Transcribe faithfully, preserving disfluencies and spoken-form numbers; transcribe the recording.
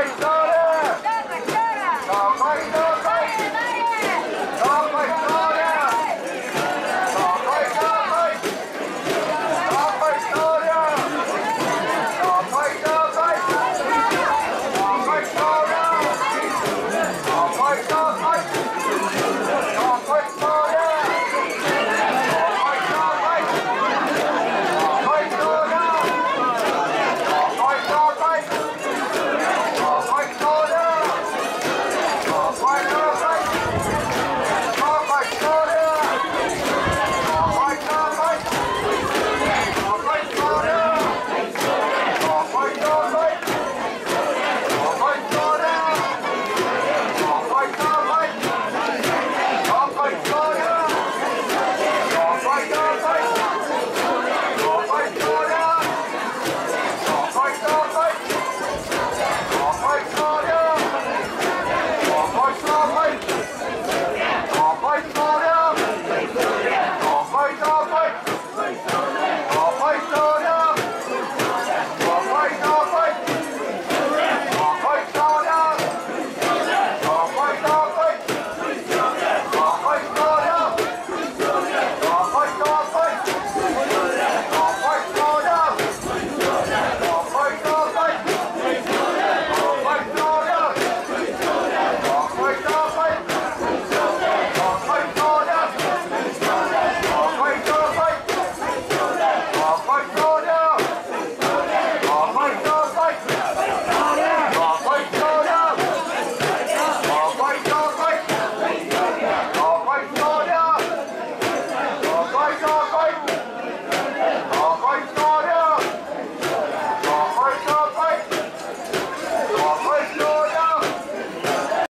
All right,